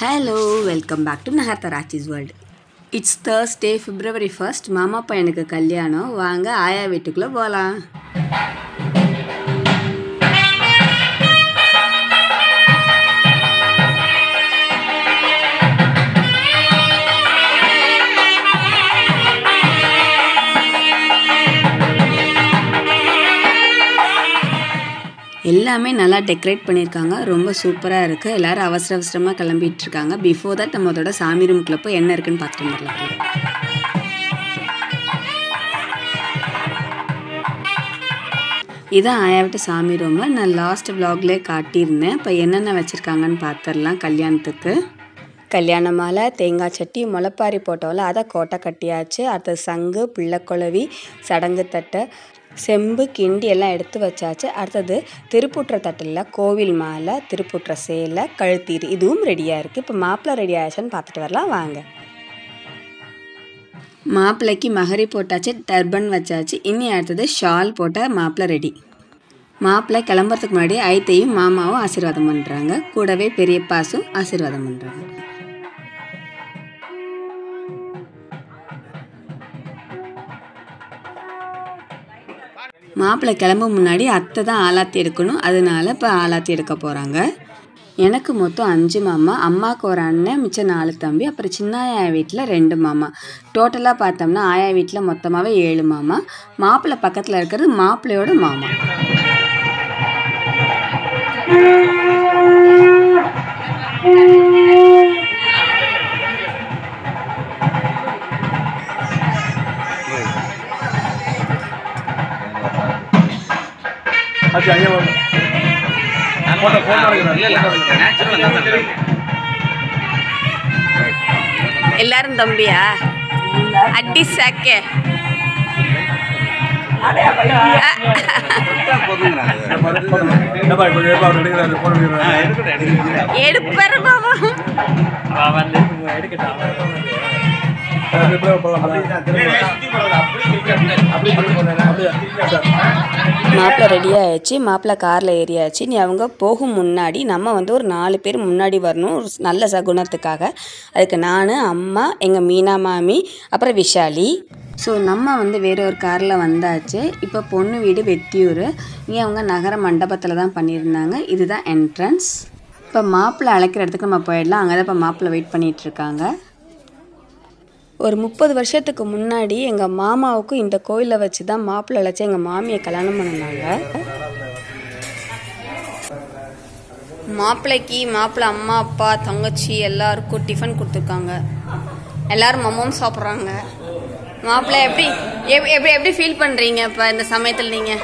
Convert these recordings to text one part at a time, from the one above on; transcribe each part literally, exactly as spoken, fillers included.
Hello, welcome back to Nagarathar Aachi's World. It's Thursday, February first. Mama payanukku kalyano, vaanga aaya veetukku polam. எல்லாமே நல்லா decorate பண்ணிருக்காங்க ரொம்ப சூப்பரா இருக்கு எல்லாரும் அவசர அவசரமா கிளம்பிட்டு இருக்காங்க பிஃபோர் தட் நம்ம அதோட சாமி ரூம் குள்ள போய் என்ன இருக்குன்னு பார்த்துட்டு வரலாம் இதான் ஆயாவிட்ட சாமி ரூம் நான் லாஸ்ட் vlogல காட்டி இருந்தேன் இப்ப என்னென்ன வச்சிருக்காங்கன்னு பார்த்தறலாம் கல்யாணத்துக்கு கல்யாண மாலை தேங்காய் சட்டி முளப்பாரி போட்டோல அத கோட்டை கட்டியாச்சு அத சங்கு பிள்ளை கொளவி சடங்கு தட்டை செம்பு கிண்டி எல்லாம் எடுத்து வச்சாச்சு அடுத்து திருப்புற்ற தட்டல்ல கோவில் மாலை திருப்புற்ற சேலை கழுத்தீர் இதுவும் ரெடியா இருக்கு இப்ப மாப்ள ரெடி ஆயிடுச்சுன்னு பார்த்துட்டு வரலாம் வாங்க மாப்ளைக்கு மஹரி போட்டாச்சு டர்பன் வச்சாச்சு இன்னி அடுத்து ஷால் போட்ட மாப்ள ரெடி மாப்ள கிளம்பறதுக்கு முன்னாடி ஐத்தையும் மாமாவும் ஆசீர்வாதம் பண்றாங்க கூடவே பெரியப்பாசும் ஆசீர்வாதம் பண்றாங்க மாப்ள கிளம்பும் முன்னாடி அத்தை தான் ஆலாத்தி எடுக்கணும் அதனால இப்ப ஆலாத்தி எடுக்க போறாங்க எனக்கு மொத்தம் அஞ்சு மாமா அம்மாக்கு ஒரு அண்ணன் மிச்ச நாலு தம்பி அப்புறம் சின்ன ஆயா வீட்ல ரெண்டு மாமா டோட்டலா பார்த்தோம்னா ஆயா வீட்ல மொத்தமாவே ஏழு மாமா மாப்ள பக்கத்துல இருக்குது மாப்ளையோட மாமா अच्छा ये बोलो हम फोटो फोन करना ले ले नेचुरल எல்லாரும் தம்பியா அடி சக்கே அடே பையா போடுங்கடா டபாய் போய் பாரு எடுக்கறாரு போன் பண்றாரு எடுக்கடா எடுப்பர் பாவா வா வந்து எடுக்கடா அப்படியே போலாம் அப்படியே போலாம் அப்படியே மாப்ள ரெடி ஆயிச்சு மாப்ள கார்ல ஏறியாச்சு நீ அவங்க போகும் முன்னாடி நம்ம வந்து ஒரு நாலு பேர் முன்னாடி வரணும் நல்ல சகுனத்துக்காக அதுக்கு நான் அம்மா எங்க மீனா மாமி அப்புறம் விஷாலி சோ நம்ம வந்து வேற ஒரு கார்ல வந்தாச்சு இப்போ பொண்ணு வீடு வெத்தியூர் இங்க அவங்க நகர மண்டபத்துல தான் பண்ணிருந்தாங்க இதுதான் என்ட்ரன்ஸ் இப்போ மாப்ள அழைக்கிற இடத்துக்கு நம்ம போய்டலாம் அங்க தான் மாப்ள வெயிட் பண்ணிட்டு இருக்காங்க ஒரு முப்பது வருஷத்துக்கு முன்னாடி எங்க மாமாவுக்கு இந்த கோயிலை வச்சு தான் மாப்ள அழைச்சு எங்க மாமியை கல்யாணம் பண்ணாங்க மாப்ளைக்கு மாப்ள அம்மா அப்பா தங்கச்சி எல்லாருக்கும் டிஃபன் கொடுத்துருக்காங்க எல்லாரும் மம்மும் சாப்பிட்றாங்க மாப்ள எப்படி எப்படி எப்படி ஃபீல் பண்றீங்க இப்ப இந்த சமயத்தில் நீங்க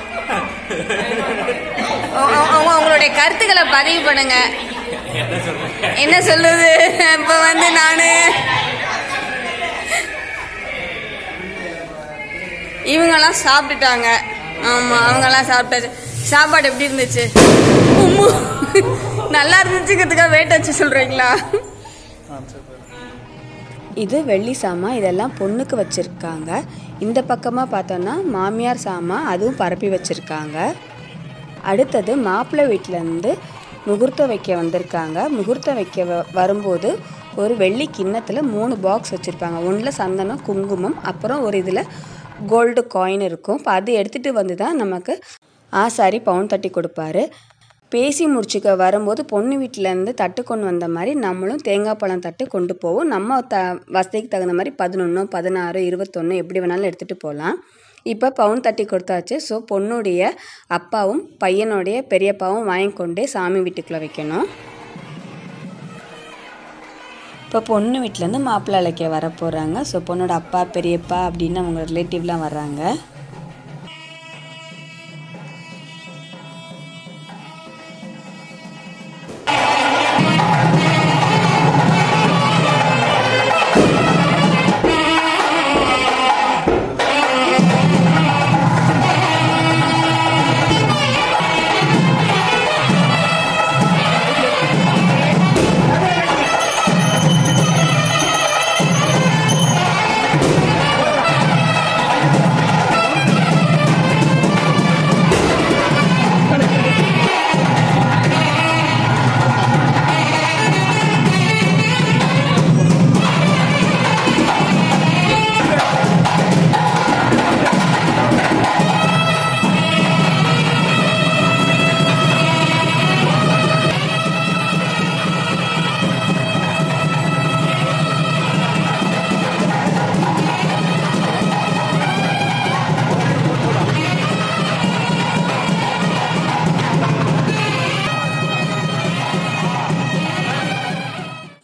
உங்களுடைய கருத்துக்களை பதிவு பண்ணுங்க என்ன சொல்லுது இப்ப வந்து நானு இவங்கெல்லாம் சாப்பிட்டுட்டாங்க ஆமா அவங்கெல்லாம் சாப்பிட்டாச்சு சாப்பாடு எப்படி இருந்துச்சு நல்லா இருந்துச்சுங்கிறதுக்காக வெயிட் வச்சு சொல்றீங்களா இது வெள்ளி சாமா இதெல்லாம் பொண்ணுக்கு வச்சிருக்காங்க இந்த பக்கமா பார்த்தோம்னா மாமியார் சாமா அதுவும் பரப்பி வச்சிருக்காங்க அடுத்தது மாப்பிள்ளை வீட்டுல இருந்து முகூர்த்தம் வைக்க வந்திருக்காங்க முகூர்த்தம் வைக்க வரும்போது ஒரு வெள்ளி கிண்ணத்துல மூணு பாக்ஸ் வச்சிருப்பாங்க ஒன்றுல சந்தனம் குங்குமம் அப்புறம் ஒரு இதுல கோல்டு காயின் இருக்கும் இப்போ அது எடுத்துகிட்டு வந்து தான் நமக்கு ஆசாரி பவுன் தட்டி கொடுப்பாரு பேசி முடிச்சுக்க வரும்போது பொண்ணு வீட்டிலேருந்து தட்டு கொண்டு வந்த மாதிரி நம்மளும் தேங்காய் பழம் தட்டு கொண்டு போவோம் நம்ம த வசதிக்கு தகுந்த மாதிரி பதினொன்று பதினாறு இருபத்தொன்று எப்படி வேணாலும் எடுத்துகிட்டு போகலாம் இப்போ பவுன் தட்டி கொடுத்தாச்சு ஸோ பொண்ணுடைய அப்பாவும் பையனுடைய பெரியப்பாவும் வாங்கி கொண்டே சாமி வீட்டுக்குள்ளே வைக்கணும் இப்போ பொண்ணு வீட்டிலேருந்து மாப்பிள்ளை அழைக்க வர போகிறாங்க ஸோ பொண்ணோட அப்பா பெரியப்பா அப்படின்னு அவங்க ரிலேட்டிவ்லாம் வர்றாங்க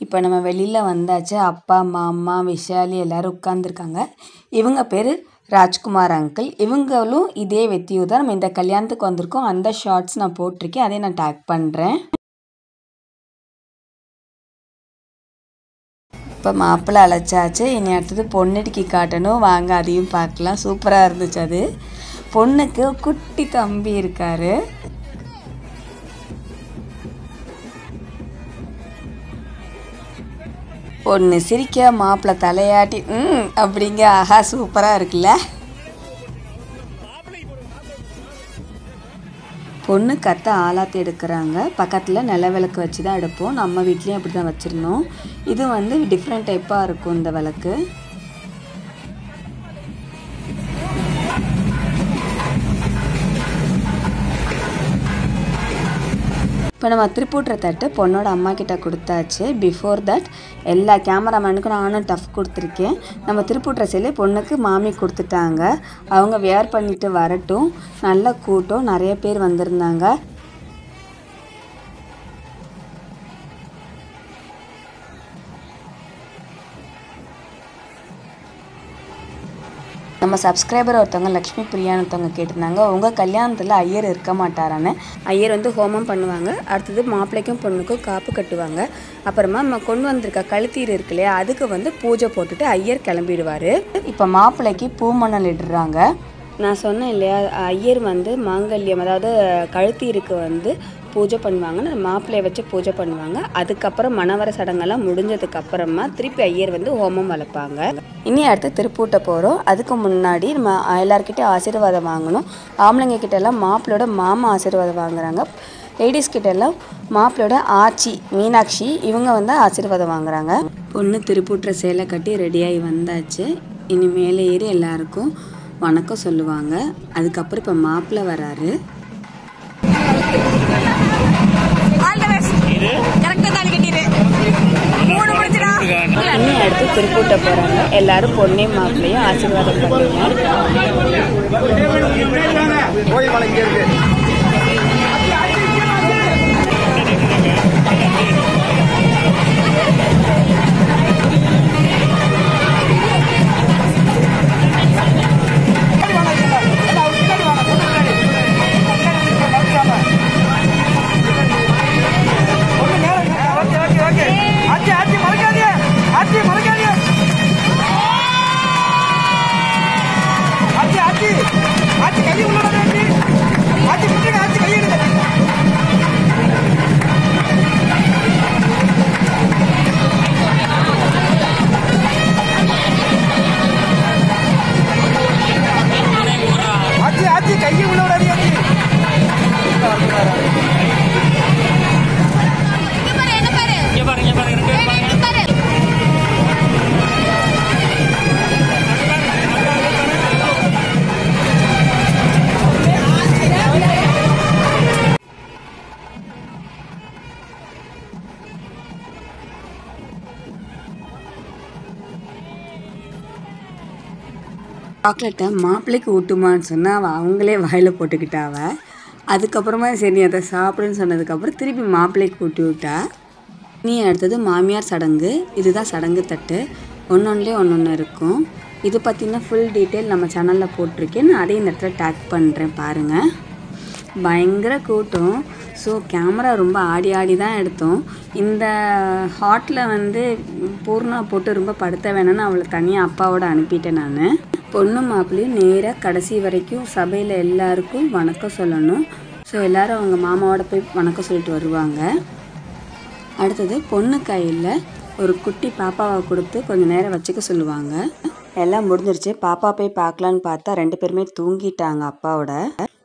இப்போ நம்ம வெளியில் வந்தாச்சு. அப்பா அம்மா அம்மா விஷாலி எல்லோரும் உட்காந்துருக்காங்க. இவங்க பேர் ராஜ்குமார் அங்கிள். இவங்களும் இதே வெத்தியூ தான் நம்ம இந்த கல்யாணத்துக்கு வந்திருக்கோம். அந்த ஷார்ட்ஸ் நான் போட்டிருக்கேன், அதே நான் டேக் பண்ணுறேன். இப்போ மாப்பிள்ளை அழைச்சாச்சு, இனி அடுத்தது பொண்ணுக்கு காட்டணும். வாங்க அதையும் பார்க்கலாம். சூப்பராக இருந்துச்சு. அது பொண்ணுக்கு குட்டி தம்பி இருக்கார். பொண்ணு சிரிக்க, மாப்பிள்ளை தலையாட்டி ம் அப்படிங்க. ஆஹா சூப்பராக இருக்குல்ல. பொண்ணு கற்று ஆளாத்தி எடுக்கிறாங்க. பக்கத்தில் நில விளக்கு வச்சு தான் எடுப்போம். நம்ம வீட்லேயும் அப்படி தான் வச்சுருந்தோம். இது வந்து டிஃப்ரெண்ட் டைப்பாக இருக்கும் இந்த விளக்கு. இப்போ நம்ம திருப்பூட்டுற தட்டு பொண்ணோட அம்மா கிட்ட கொடுத்தாச்சு. பிஃபோர் தட் எல்லா கேமராமேனுக்கும் நானும் டஃப் கொடுத்துருக்கேன். நம்ம திருப்பூட்டுற சேலே பொண்ணுக்கு மாமி கொடுத்துட்டாங்க. அவங்க வியர் பண்ணிட்டு வரட்டும். நல்ல கூட்டம், நிறைய பேர் வந்திருந்தாங்க. நம்ம சப்ஸ்கிரைபர் ஒருத்தவங்க லக்ஷ்மி பிரியான்னு ஒருத்தவங்க கேட்டிருந்தாங்க, உங்கள் கல்யாணத்தில் ஐயர் இருக்க மாட்டாரான்னு. ஐயர் வந்து ஹோமம் பண்ணுவாங்க, அடுத்தது மாப்பிள்ளைக்கும் பொண்ணுக்கும் காப்பு கட்டுவாங்க. அப்புறமா நம்ம கொண்டு வந்திருக்க கழுத்தீர் இருக்கு இல்லையா, அதுக்கு வந்து பூஜை போட்டுட்டு ஐயர் கிளம்பிடுவார். இப்போ மாப்பிள்ளைக்கு பூமணல் இடுறாங்க. நான் சொன்னேன் இல்லையா, ஐயர் வந்து மாங்கல்யம் அதாவது கழுத்தீருக்கு வந்து பூஜை பண்ணுவாங்கன்னு, மாப்பிள்ளையை வச்சு பூஜை பண்ணுவாங்க. அதுக்கப்புறம் மணவர சடங்கெல்லாம் முடிஞ்சதுக்கப்புறமா திருப்பி ஐயர் வந்து ஹோமம் வளர்ப்பாங்க. இனி அடுத்து திருப்பூட்ட போகிறோம். அதுக்கு முன்னாடி நம்ம எல்லாருக்கிட்டே ஆசீர்வாதம் வாங்கணும். ஆம்பளைங்க கிட்டெல்லாம் மாப்பிள்ளையோட மாமா ஆசீர்வாதம் வாங்குறாங்க. லேடிஸ் கிட்டெல்லாம் மாப்பிள்ளையோட ஆச்சி மீனாட்சி இவங்க வந்து ஆசீர்வாதம் வாங்குறாங்க. பொண்ணு திருப்பூட்டுற சேலை கட்டி ரெடியாகி வந்தாச்சு. இனி மேலே ஏறி எல்லாருக்கும் வணக்கம் சொல்லுவாங்க. அதுக்கப்புறம் இப்போ மாப்பிள்ளை வராரு. இன்னும் அடுத்து திருப்பூட்ட போறாங்க. எல்லாரும் பொண்ணையும் மாப்பிள்ளையும் ஆசீர்வாதம் பண்ணுவாங்க. சாக்லேட்டை மாப்பிள்ளைக்கு ஊட்டுமான்னு சொன்னால் அவள் அவங்களே வாயில் போட்டுக்கிட்டாவ. அதுக்கப்புறமா சரி அதை சாப்பிடுன்னு சொன்னதுக்கப்புறம் திருப்பி மாப்பிள்ளைக்கு ஊட்டி விட்டா. நீ அடுத்தது மாமியார் சடங்கு. இதுதான் சடங்கு தட்டு. ஒன்னொன்னே ஒன்னொன்று இருக்கும். இது பார்த்திங்கன்னா ஃபுல் டீட்டெயில் நம்ம சேனலில் போட்டிருக்கேன். நான் அதே இந்த இடத்துல டேக் பண்ணுறேன் பாருங்கள். பயங்கர கூட்டம். ஸோ கேமரா ரொம்ப ஆடி ஆடி தான் எடுத்தோம். இந்த ஹாட்டில் வந்து பூர்ணா போட்டு ரொம்ப படுத்த வேணும்னு அவளை தனியாக அப்பாவோட அனுப்பிட்டேன். நான் பொண்ணு மாப்பிள்ளையும் நேராக கடைசி வரைக்கும் சபையில் எல்லாருக்கும் வணக்கம் சொல்லணும். ஸோ எல்லோரும் அவங்க மாமாவோட போய் வணக்கம் சொல்லிட்டு வருவாங்க. அடுத்தது பொண்ணு கையில் ஒரு குட்டி பாப்பாவை கொடுத்து கொஞ்சம் நேரம் வச்சுக்க சொல்லுவாங்க. எல்லாம் முடிஞ்சிருச்சு. பாப்பா போய் பார்க்கலான்னு பார்த்தா ரெண்டு பேருமே தூங்கிட்டாங்க அப்பாவோட.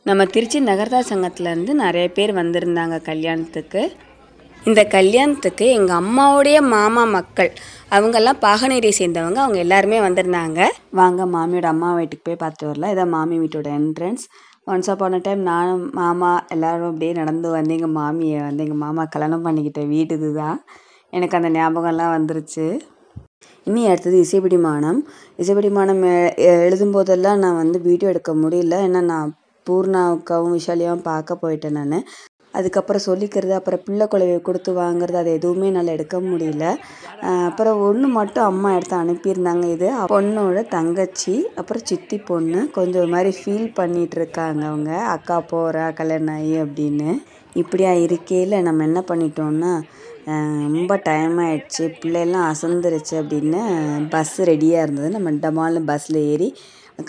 நம்ம திருச்சி நகரத்தார் சங்கத்துலேருந்து நிறைய பேர் வந்திருந்தாங்க கல்யாணத்துக்கு. இந்த கல்யாணத்துக்கு எங்கள் அம்மாவுடைய மாமா மக்கள் அவங்கெல்லாம் பாகனேரியை சேர்ந்தவங்க. அவங்க எல்லாருமே வந்திருந்தாங்க. வாங்க மாமியோட அம்மா வீட்டுக்கு போய் பார்த்து வரலாம். இதான் மாமி வீட்டோட என்ட்ரன்ஸ். ஒன்ஸ் அப்பான டைம் நானும் மாமா எல்லோரும் அப்படியே நடந்து வந்து எங்கள் மாமியை வந்து எங்கள் மாமா கல்யாணம் பண்ணிக்கிட்ட வீடு இது தான். எனக்கு அந்த ஞாபகம்லாம் வந்துருச்சு. இனி அடுத்தது இசைப்பிடி மானம். இசைப்பிடி மானம் எழுதும்போதெல்லாம் நான் வந்து வீடியோ எடுக்க முடியல. ஏன்னா நான் பூர்ணாவுக்காகவும் விஷாலியாகவும் பார்க்க போயிட்டேன். நான் அதுக்கப்புறம் சொல்லிக்கிறது, அப்புறம் பிள்ளை குழவையை கொடுத்து வாங்குறது, அது எதுவுமே என்னால் எடுக்க முடியல. அப்புறம் ஒன்று மட்டும் அம்மா எடுத்து அனுப்பியிருந்தாங்க. இது பொண்ணோட தங்கச்சி அப்புறம் சித்தி பொண்ணு கொஞ்சம் மாதிரி ஃபீல் பண்ணிகிட்ருக்காங்க அவங்க, அக்கா போகிறா கல்யாணம் ஆகி அப்படின்னு. இப்படியா இருக்கையில் நம்ம என்ன பண்ணிட்டோம்னா, ரொம்ப டைம் ஆகிடுச்சு, பிள்ளைலாம் அசந்துருச்சு அப்படின்னு பஸ் ரெடியாக இருந்தது. நம்ம டமால்னு பஸ்ஸில் ஏறி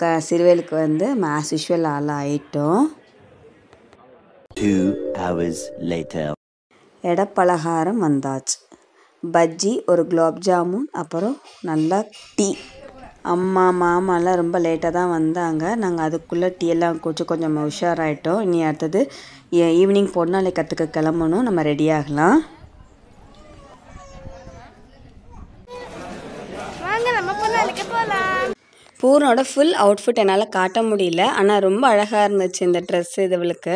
க சிறுவேலுக்கு வந்து ஆஸ் யூஷுவல் ஆள் ஆகிட்டோம். இடப்பலகாரம் வந்தாச்சு, பஜ்ஜி, ஒரு குலாப் ஜாமுன், அப்புறம் நல்லா டீ. அம்மா மாமாலாம் ரொம்ப லேட்டாக தான் வந்தாங்க. நாங்கள் அதுக்குள்ளே டீ எல்லாம் குடிச்சு கொஞ்சம் உஷாராயிட்டோம். இனி அடுத்தது ஈவினிங் போனால் நாளைக்கு கற்றுக்க கிளம்பணும், நம்ம ரெடியாகலாம். பூர்ணோட ஃபுல் அவுட்ஃபிட் என்னால் காட்ட முடியல, ஆனால் ரொம்ப அழகாக இருந்துச்சு இந்த ட்ரெஸ்ஸு இதுவளுக்கு.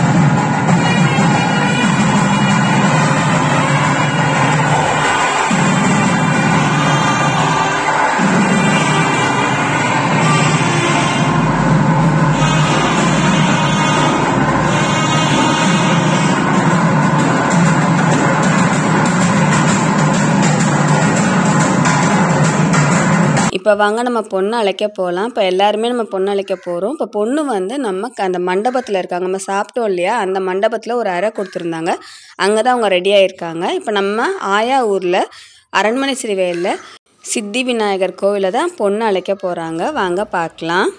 இப்போ வாங்க நம்ம பொண்ணு அழைக்க போகலாம். இப்போ எல்லாருமே நம்ம பொண்ணு அழைக்க போகிறோம். இப்போ பொண்ணு வந்து நம்ம அந்த மண்டபத்தில் இருக்காங்க. நம்ம சாப்பிட்டோம் இல்லையா, அந்த மண்டபத்தில் ஒரு அறை கொடுத்துருந்தாங்க, அங்கே தான் அவங்க ரெடியாக இருக்காங்க. இப்போ நம்ம ஆயா ஊரில் அரண்மனை சிறுவேலில் சித்தி விநாயகர் கோவிலில் தான் பொண்ணு அழைக்க போகிறாங்க. வாங்க பார்க்கலாம்.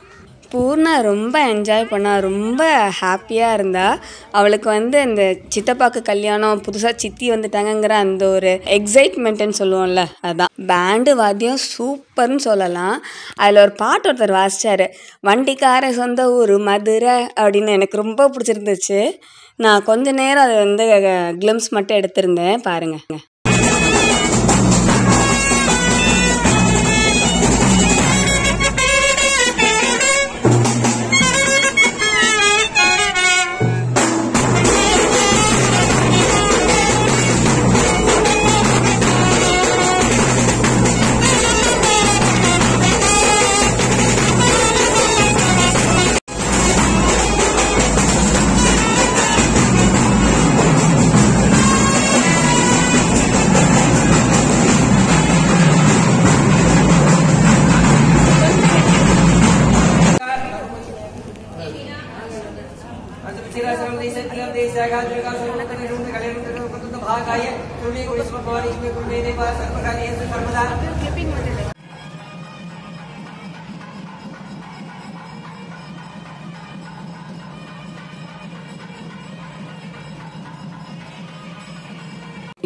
பூர்ணா ரொம்ப என்ஜாய் பண்ணா, ரொம்ப ஹாப்பியாக இருந்தா. அவளுக்கு வந்து இந்த சித்தப்பாக்கு கல்யாணம், புதுசாக சித்தி வந்துட்டாங்கங்கிற அந்த ஒரு எக்ஸைட்மெண்ட்டுன்னு சொல்லுவோம்ல, அதுதான். பேண்டு வாத்தியம் சூப்பர்னு சொல்லலாம். அதில் ஒரு பாட்டு ஒருத்தர் வாசித்தார், வண்டிக்கார சொந்த ஊர் மதுரை அப்படின்னு. எனக்கு ரொம்ப பிடிச்சிருந்துச்சு. நான் கொஞ்ச நேரம் அதை வந்து கிளிம்ஸ் மட்டும் எடுத்திருந்தேன் பாருங்கள்.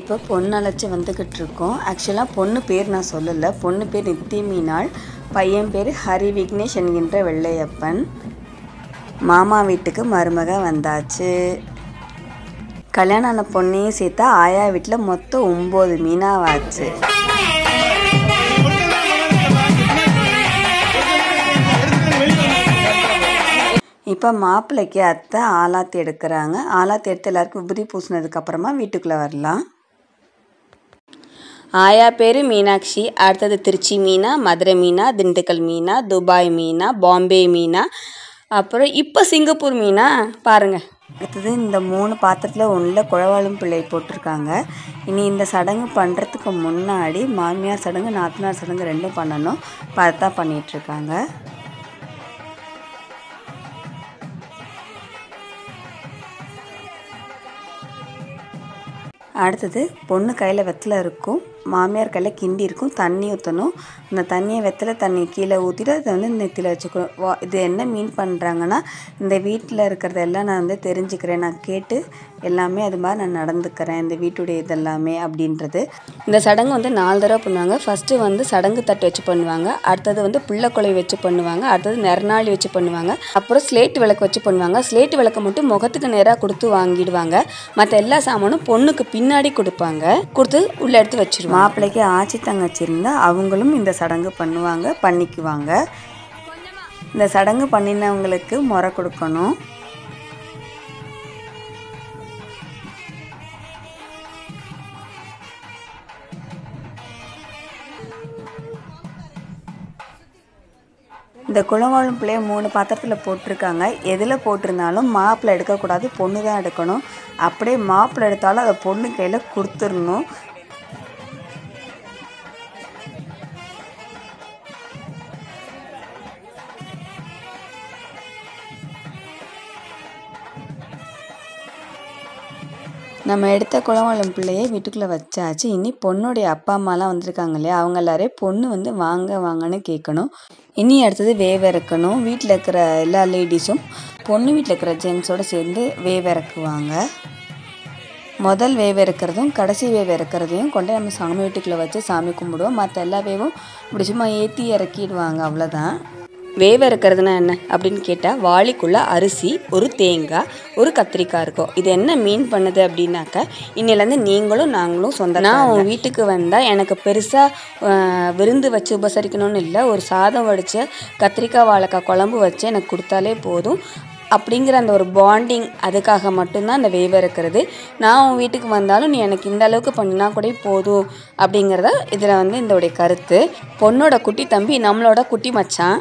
இப்போ பொண்ணு அழைச்சி வந்துக்கிட்டு இருக்கோம். ஆக்சுவலாக பொண்ணு பேர் நான் சொல்லலை. பொண்ணு பேர் நித்தி மீனாள், பையன் பேர் ஹரி விக்னேஷ் என்கின்ற வெள்ளையப்பன். மாமா வீட்டுக்கு மருமக வந்தாச்சு. கல்யாணம் ஆன பொண்ணையும் சேர்த்தா ஆயா வீட்டில் மொத்தம் ஒம்பது மீனாவாச்சு. இப்போ மாப்பிள்ளைக்கு அத்தை ஆலாத்தி எடுக்கிறாங்க. ஆலாத்தி எடுத்து எல்லாருக்கும் விபூதி பூசினதுக்கப்புறமா வீட்டுக்குள்ளே வரலாம். ஆயா பேர் மீனாட்சி, அடுத்தது திருச்சி மீனா, மதுரை மீனா, திண்டுக்கல் மீனா, துபாய் மீனா, பாம்பே மீனா, அப்புறம் இப்போ சிங்கப்பூர் மீனா பாருங்கள். அடுத்தது இந்த மூணு பாத்திரத்தில் ஒன்றில் குழவாளும் பிள்ளை போட்டிருக்காங்க. இனி இந்த சடங்கு பண்ணுறதுக்கு முன்னாடி மாமியார் சடங்கு நாத்தனார் சடங்கு ரெண்டும் பண்ணணும், பார்த்தா பண்ணிகிட்ருக்காங்க. அடுத்தது பொண்ணு கையில் வெத்தலை இருக்கும், மாமியார் கையில் கிண்டி இருக்கும், தண்ணி ஊற்றணும். இந்த தண்ணியை வெத்தலை தண்ணி கீழே ஊற்றிட்டு அதை வந்து நெத்தியில் வச்சுக்கணும். வா இது என்ன மீன் பண்ணுறாங்கன்னா, இந்த வீட்டில் இருக்கிறதெல்லாம் நான் வந்து தெரிஞ்சுக்கிறேன், நான் கேட்டு எல்லாமே அது மாதிரி நான் நடந்துக்கிறேன், இந்த வீட்டுடைய இதெல்லாமே அப்படின்றது. இந்த சடங்கு வந்து நாலு தடவை பண்ணுவாங்க. ஃபஸ்ட்டு வந்து சடங்கு தட்டு வச்சு பண்ணுவாங்க, அடுத்தது வந்து பிள்ளை கொலை வச்சு பண்ணுவாங்க, அடுத்தது நெறநாளி வச்சு பண்ணுவாங்க, அப்புறம் ஸ்லேட் விளக்கு வச்சு பண்ணுவாங்க. ஸ்லேட் விளக்கு மட்டும் முகத்துக்கு நேராக கொடுத்து வாங்கிடுவாங்க, மற்ற எல்லா சாமானும் பொண்ணுக்கு பின்னாடி கொடுப்பாங்க, கொடுத்து உள்ளே எடுத்து வச்சுருவாங்க. மாப்பிள்ளைக்கு ஆச்சி தங்கச்சி இருந்தால் அவங்களும் இந்த சடங்கு பண்ணுவாங்க, பண்ணிக்குவாங்க. இந்த சடங்கு பண்ணினவங்களுக்கு முறை கொடுக்கணும். இந்த குலவாழும் பிள்ளையை மூணு பாத்திரத்தில் போட்டிருக்காங்க. எதில் போட்டிருந்தாலும் மாப்பிள்ளை எடுக்கக்கூடாது, பொண்ணு தான் எடுக்கணும். அப்படியே மாப்பிள்ளை எடுத்தாலும் அதை பொண்ணு கையில் கொடுத்துடணும். நம்ம எடுத்த குலவாழும் பிள்ளையை வீட்டுக்குள்ளே வச்சாச்சு. இனி பொண்ணுடைய அப்பா அம்மாலாம் வந்திருக்காங்க இல்லையா, அவங்க எல்லாரே பொண்ணு வந்து வாங்க வாங்கன்னு கேட்கணும். இனி அடுத்தது வேவிறக்கணும். வீட்டில் இருக்கிற எல்லா லேடிஸும் பொண்ணு வீட்டில் இருக்கிற ஜென்ஸோடு சேர்ந்து வேவிறக்குவாங்க. முதல் வேவிறக்கிறதும் கடைசி வேவிறக்கிறதையும் கொண்டு நம்ம சாமி வீட்டுக்குள்ளே வச்சு சாமி கும்பிடுவோம். மற்ற எல்லா வேவும் இப்படி சும்மா ஏற்றி இறக்கிடுவாங்க, அவ்வளோதான். வேவிறக்கிறதுனா என்ன அப்படின்னு கேட்டால், வாளிக்குள்ளே அரிசி, ஒரு தேங்காய், ஒரு கத்திரிக்காய் இருக்கும். இது என்ன மீன் பண்ணுது அப்படின்னாக்கா, இன்னிலேருந்து நீங்களும் நாங்களும் சொந்த. நான் உன் வீட்டுக்கு வந்தால் எனக்கு பெருசாக விருந்து வச்சு உபசரிக்கணும்னு இல்லை, ஒரு சாதம் வடித்து கத்திரிக்காய் வாழைக்காய் குழம்பு வச்சு எனக்கு கொடுத்தாலே போதும் அப்படிங்கிற அந்த ஒரு பாண்டிங், அதுக்காக மட்டும்தான் அந்த வேவிறக்கிறது. நான் உன் வீட்டுக்கு வந்தாலும் நீ எனக்கு இந்த அளவுக்கு பண்ணினா கூட போதும் அப்படிங்கிறத இதில் வந்து இதோடைய கருத்து. பொண்ணோட குட்டி தம்பி நம்மளோட குட்டி மச்சான்.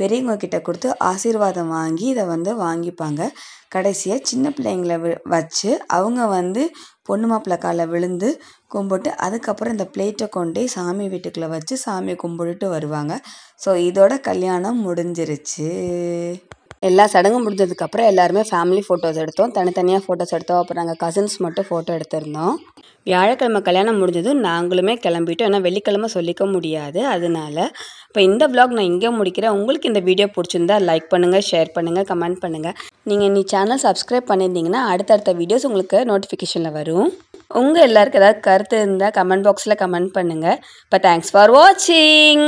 பெரியவங்க கிட்ட கொடுத்து ஆசீர்வாதம் வாங்கி இதை வந்து வாங்கிப்பாங்க. கடைசியாக சின்ன பிள்ளைங்களை வச்சு அவங்க வந்து பொண்ணு மாப்பிள்ளை காலில் விழுந்து கும்பிட்டு அதுக்கப்புறம் இந்த பிளேட்டை கொண்டு சாமி வீட்டுக்குள்ளே வச்சு சாமி கும்பிட்டுட்டு வருவாங்க. ஸோ இதோட கல்யாணம் முடிஞ்சிருச்சு. எல்லா சடங்கும் முடிஞ்சதுக்கப்புறம் எல்லாருமே ஃபேமிலி ஃபோட்டோஸ் எடுத்தோம், தனித்தனியாக ஃபோட்டோஸ் எடுத்தோம். அப்புறம் நாங்கள் கசின்ஸ் மட்டும் ஃபோட்டோ எடுத்திருந்தோம். வியாழக்கிழமை கல்யாணம் முடிஞ்சதும் நாங்களுமே கிளம்பிட்டோம், ஏன்னா வெள்ளிக்கிழமை சொல்லிக்க முடியாது. அதனால இப்போ இந்த வ்ளாக் நான் இங்கே முடிக்கிறேன். உங்களுக்கு இந்த வீடியோ பிடிச்சிருந்தா லைக் பண்ணுங்கள், ஷேர் பண்ணுங்கள், கமெண்ட் பண்ணுங்கள். நீங்கள் இந்த சேனல் சப்ஸ்கிரைப் பண்ணியிருந்தீங்கன்னா அடுத்தடுத்த வீடியோஸ் உங்களுக்கு நோட்டிஃபிகேஷனில் வரும். உங்கள் எல்லாருக்கும் ஏதாவது கருத்து இருந்தால் கமெண்ட் பாக்ஸில் கமெண்ட் பண்ணுங்கள். இப்போ தேங்க்ஸ் ஃபார் வாட்சிங்.